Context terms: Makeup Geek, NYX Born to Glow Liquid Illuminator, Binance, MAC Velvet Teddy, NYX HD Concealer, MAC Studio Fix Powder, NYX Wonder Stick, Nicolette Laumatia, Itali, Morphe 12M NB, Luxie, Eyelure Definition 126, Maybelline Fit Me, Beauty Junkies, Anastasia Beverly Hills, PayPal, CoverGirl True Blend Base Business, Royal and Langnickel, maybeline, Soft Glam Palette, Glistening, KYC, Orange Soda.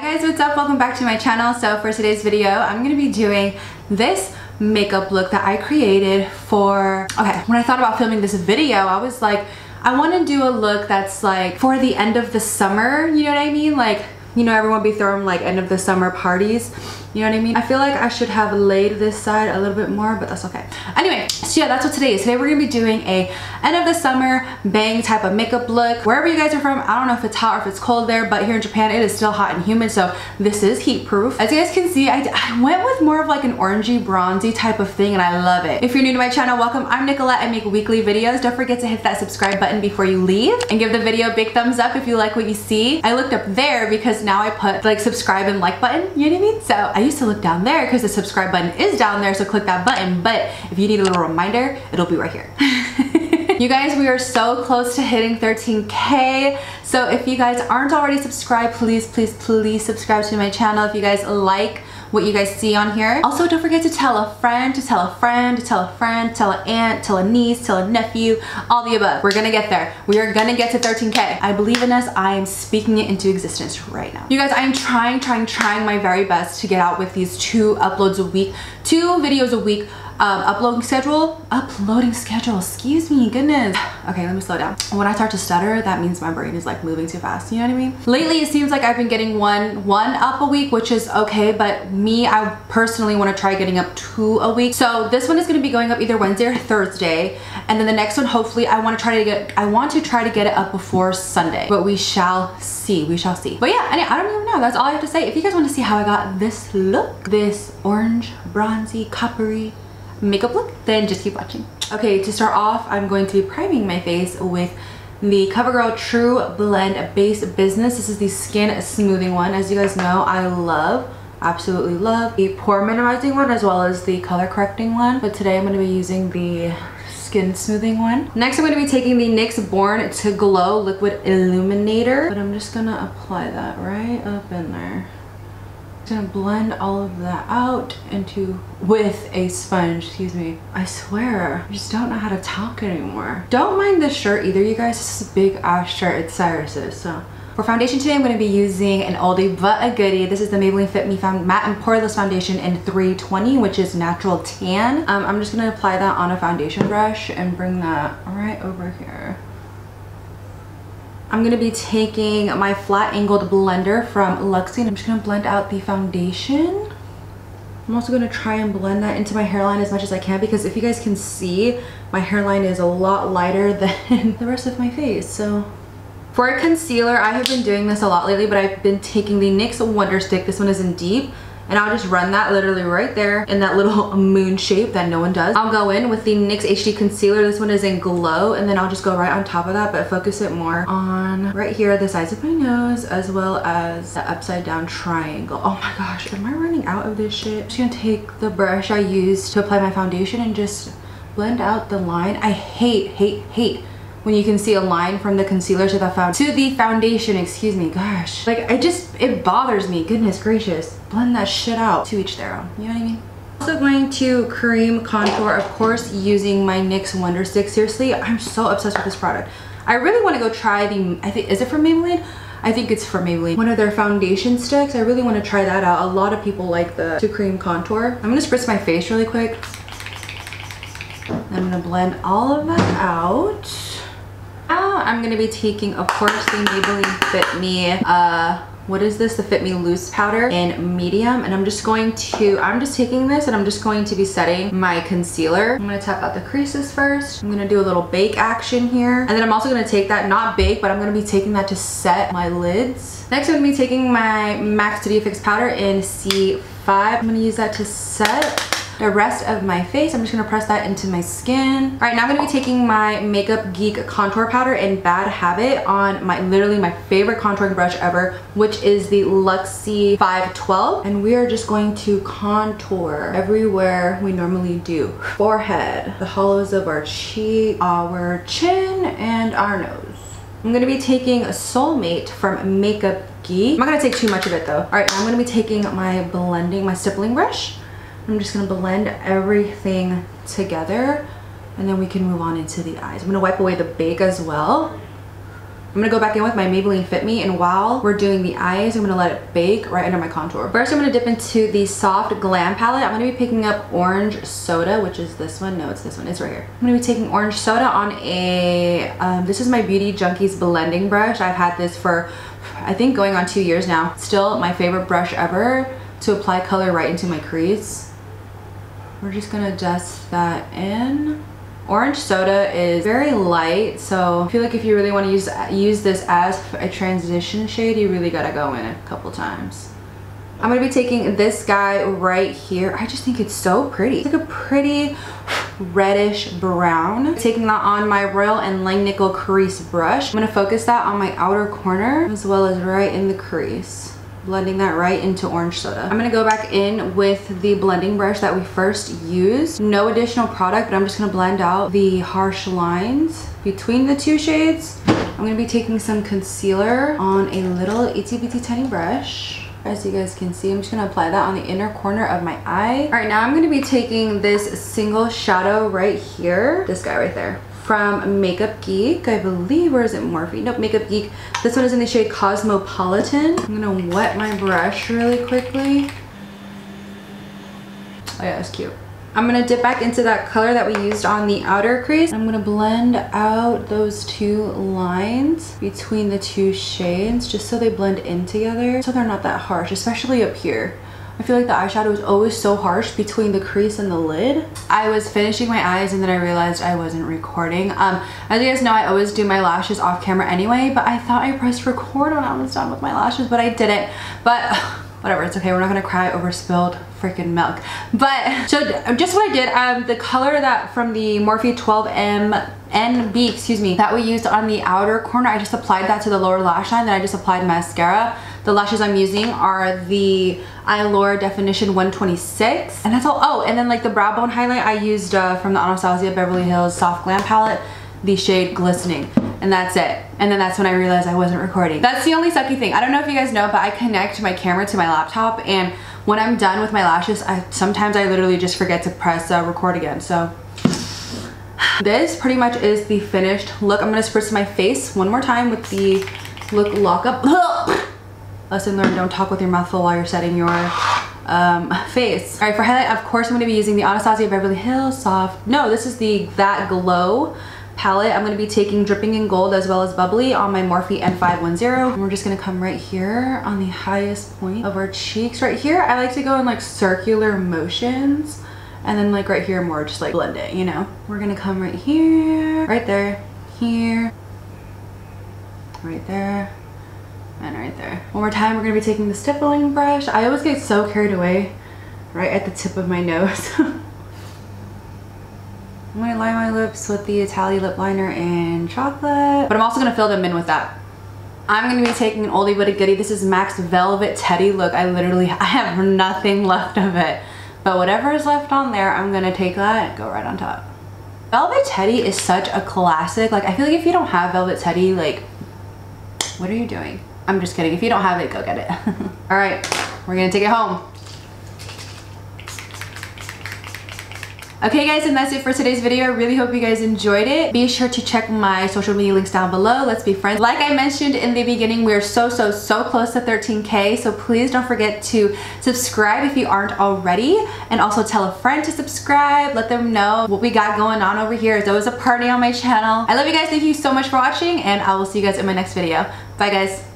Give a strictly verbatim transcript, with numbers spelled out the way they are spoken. Hi guys, what's up? Welcome back to my channel. So for today's video, I'm gonna be doing this makeup look that I created for, okay, when I thought about filming this video, I was like, I wanna do a look that's like for the end of the summer, you know what I mean? Like, you know, everyone be throwing like end of the summer parties, you know what I mean? I feel like I should have laid this side a little bit more, but that's okay. Anyway, so yeah, that's what today is. Today we're gonna be doing a end of the summer bang type of makeup look. Wherever you guys are from, I don't know if it's hot or if it's cold there, but here in Japan it is still hot and humid, so this is heat proof. As you guys can see, I, I went with more of like an orangey bronzy type of thing and I love it. If you're new to my channel, welcome. I'm Nicolette. I make weekly videos. Don't forget to hit that subscribe button before you leave and give the video a big thumbs up if you like what you see. I looked up there because now I put like subscribe and like button, you know what I mean? So I used to look down there because the subscribe button is down there, so click that button, but if you need a little reminder, it'll be right here. You guys, we are so close to hitting thirteen K, so if you guys aren't already subscribed, please please please subscribe to my channel. If you guys like what you guys see on here, also don't forget to tell a friend to tell a friend to tell a friend, tell an aunt, tell a niece, tell a nephew, all the above. We're gonna get there. We are gonna get to thirteen K. I believe in us. I am speaking it into existence right now. You guys, I am trying trying trying my very best to get out with these two uploads a week, two videos a week. Um, uploading schedule, uploading schedule, excuse me, goodness. Okay, let me slow down. When I start to stutter, that means my brain is like moving too fast, you know what I mean? Lately, it seems like I've been getting one, one up a week, which is okay, but me, I personally wanna try getting up two a week. So this one is gonna be going up either Wednesday or Thursday, and then the next one, hopefully, I wanna try to get, I want to try to get it up before Sunday, but we shall see, we shall see. But yeah, I don't even know, that's all I have to say. If you guys wanna see how I got this look, this orange, bronzy, coppery, makeup look, then just keep watching. Okay, to start off, I'm going to be priming my face with the CoverGirl True Blend Base Business. This is the skin smoothing one. As you guys know, I love, absolutely love the pore minimizing one as well as the color correcting one. But today I'm going to be using the skin smoothing one. Next, I'm going to be taking the N Y X Born to Glow Liquid Illuminator. But I'm just going to apply that right up in there. Gonna blend all of that out into with a sponge, excuse me. I swear, I just don't know how to talk anymore. Don't mind this shirt either, you guys. This is a big ass shirt, it's Cyrus's, so. For foundation today, I'm gonna be using an oldie but a goodie. This is the Maybelline Fit Me Found Matte and Poreless Foundation in three twenty, which is natural tan. Um, I'm just gonna apply that on a foundation brush and bring that right over here. I'm gonna be taking my flat angled blender from Luxie and I'm just gonna blend out the foundation. I'm also gonna try and blend that into my hairline as much as I can because if you guys can see, my hairline is a lot lighter than the rest of my face, so. For a concealer, I have been doing this a lot lately, but I've been taking the N Y X Wonder Stick. This one is in deep. And I'll just run that literally right there in that little moon shape that no one does. I'll go in with the N Y X H D Concealer. This one is in Glow, and then I'll just go right on top of that, but focus it more on right here, the sides of my nose, as well as the upside down triangle. Oh my gosh, am I running out of this shit? I'm just gonna take the brush I used to apply my foundation and just blend out the line. I hate, hate, hate when you can see a line from the concealer to the found to the foundation, excuse me, gosh. Like, I just, it bothers me, goodness gracious. Blend that shit out. To each their own, you know what I mean? Also going to cream contour, of course, using my N Y X Wonder Stick. Seriously, I'm so obsessed with this product. I really wanna go try the, I think, is it from Maybelline? I think it's from Maybelline. One of their foundation sticks, I really wanna try that out. A lot of people like the to cream contour. I'm gonna spritz my face really quick. I'm gonna blend all of that out. I'm gonna be taking, of course, the Maybelline Fit Me, uh, what is this? The Fit Me Loose Powder in medium. And I'm just going to, I'm just taking this and I'm just going to be setting my concealer. I'm gonna tap out the creases first. I'm gonna do a little bake action here. And then I'm also gonna take that, not bake, but I'm gonna be taking that to set my lids. Next, I'm gonna be taking my MAC Studio Fix Powder in C five. I'm gonna use that to set the rest of my face. I'm just gonna press that into my skin. All right, now I'm gonna be taking my Makeup Geek contour powder in Bad Habit on my, literally my favorite contouring brush ever, which is the Luxie five twelve. And we are just going to contour everywhere we normally do. Forehead, the hollows of our cheek, our chin, and our nose. I'm gonna be taking a Soulmate from Makeup Geek. I'm not gonna take too much of it though. All right, now I'm gonna be taking my blending, my stippling brush. I'm just gonna blend everything together and then we can move on into the eyes. I'm gonna wipe away the bake as well. I'm I'm gonna go back in with my Maybelline Fit Me, and while we're doing the eyes, I'm gonna let it bake right under my contour. First, I'm gonna dip into the Soft Glam Palette. I'm gonna be picking up Orange Soda, which is this one. No, it's this one, it's right here. I'm gonna be taking Orange Soda on a, um, this is my Beauty Junkies blending brush. I've had this for, I think, going on two years now. Still my favorite brush ever to apply color right into my crease. We're just gonna dust that in. Orange Soda is very light, so I feel like if you really want to use use this as a transition shade, you really gotta go in a couple times. I'm gonna be taking this guy right here. I just think it's so pretty. It's like a pretty reddish brown. Taking that on my Royal and Langnickel crease brush. I'm gonna focus that on my outer corner as well as right in the crease. Blending that right into Orange Soda. I'm gonna go back in with the blending brush that we first used. No additional product, but I'm just gonna blend out the harsh lines between the two shades. I'm gonna be taking some concealer on a little itty bitty tiny brush. As you guys can see, I'm just gonna apply that on the inner corner of my eye. All right, now I'm gonna be taking this single shadow right here, this guy right there, from Makeup Geek, I believe, or is it Morphe? Nope, Makeup Geek. This one is in the shade Cosmopolitan. I'm gonna wet my brush really quickly. Oh yeah, that's cute. I'm gonna dip back into that color that we used on the outer crease. I'm gonna blend out those two lines between the two shades just so they blend in together, so they're not that harsh, especially up here. I feel like the eyeshadow is always so harsh between the crease and the lid. I was finishing my eyes and then I realized I wasn't recording. Um, as you guys know, I always do my lashes off camera anyway, but I thought I pressed record when I was done with my lashes, but I didn't. But whatever, it's okay. We're not gonna cry over spilled freaking milk. But so just what I did, um, the color that from the Morphe twelve M N B, excuse me, that we used on the outer corner, I just applied that to the lower lash line, then I just applied mascara. The lashes I'm using are the Eyelure Definition one twenty-six, and that's all. Oh, and then like the brow bone highlight I used uh, from the Anastasia Beverly Hills Soft Glam Palette, the shade Glistening, and that's it. And then that's when I realized I wasn't recording. That's the only sucky thing. I don't know if you guys know, but I connect my camera to my laptop, and when I'm done with my lashes, I sometimes I literally just forget to press uh, record again, so. This pretty much is the finished look. I'm gonna spritz my face one more time with the Look Lockup. Lesson learned, don't talk with your mouth full while you're setting your um, face. All right, for highlight, of course, I'm gonna be using the Anastasia Beverly Hills Soft, no, this is the That Glow palette. I'm gonna be taking Dripping in Gold as well as Bubbly on my Morphe N five ten. And we're just gonna come right here on the highest point of our cheeks right here. I like to go in like circular motions. And then like right here more just like blend it, you know? We're gonna come right here, right there, here, right there, and right there. One more time, we're gonna be taking the stippling brush. I always get so carried away right at the tip of my nose. I'm gonna line my lips with the Itali lip liner in Chocolate, but I'm also gonna fill them in with that. I'm gonna be taking an oldie but a goodie. This is M A C's Velvet Teddy. Look, I literally, I have nothing left of it. But whatever is left on there, I'm gonna take that and go right on top. Velvet Teddy is such a classic. Like, I feel like if you don't have Velvet Teddy, like, what are you doing? I'm just kidding. If you don't have it, go get it. All right, we're gonna take it home. Okay guys, and that's it for today's video. I really hope you guys enjoyed it. Be sure to check my social media links down below. Let's be friends. Like I mentioned in the beginning, we are so, so, so close to thirteen K, so please don't forget to subscribe if you aren't already, and also tell a friend to subscribe. Let them know what we got going on over here. There's always a party on my channel. I love you guys. Thank you so much for watching, and I will see you guys in my next video. Bye guys.